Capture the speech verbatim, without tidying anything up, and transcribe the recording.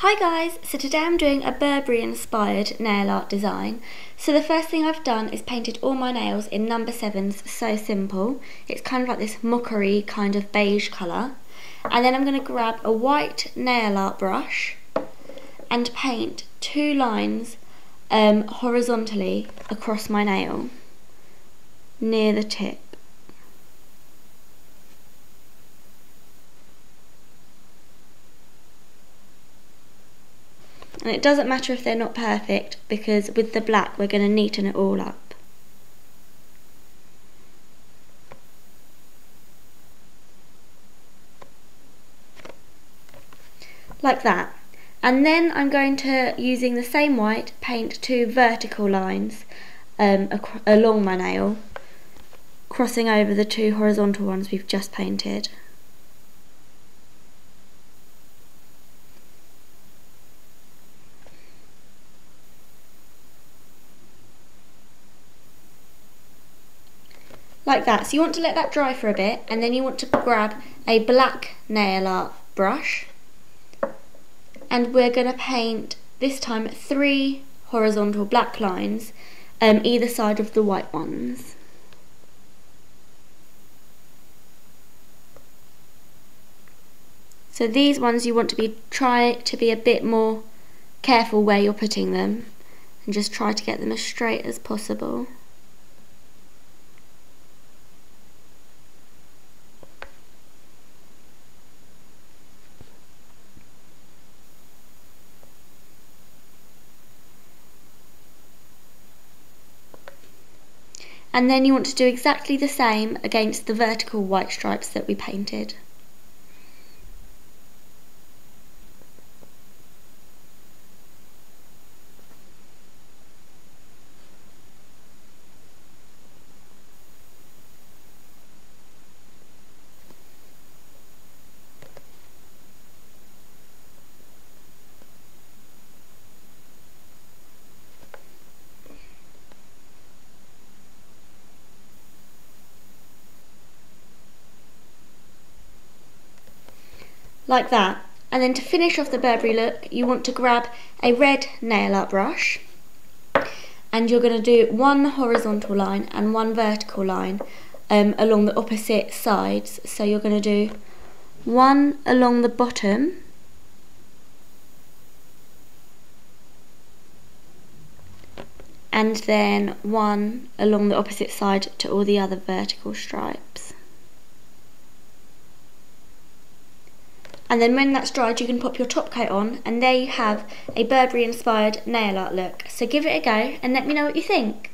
Hi guys, so today I'm doing a Burberry inspired nail art design. So the first thing I've done is painted all my nails in number sevens, so simple. It's kind of like this mockery kind of beige colour. And then I'm going to grab a white nail art brush and paint two lines um, horizontally across my nail near the tip. And it doesn't matter if they're not perfect, because with the black we're going to neaten it all up. Like that. And then I'm going to, using the same white, paint two vertical lines um, along my nail, crossing over the two horizontal ones we've just painted. Like that. So you want to let that dry for a bit, and then you want to grab a black nail art brush, and we're going to paint this time three horizontal black lines um, either side of the white ones. So these ones you want to be try to be a bit more careful where you're putting them, and just try to get them as straight as possible. And then you want to do exactly the same against the vertical white stripes that we painted. Like that. And then to finish off the Burberry look, you want to grab a red nail art brush, and you're going to do one horizontal line and one vertical line um, along the opposite sides. So you're going to do one along the bottom and then one along the opposite side to all the other vertical stripes. And then when that's dried, you can pop your top coat on, and there you have a Burberry inspired nail art look. So give it a go and let me know what you think.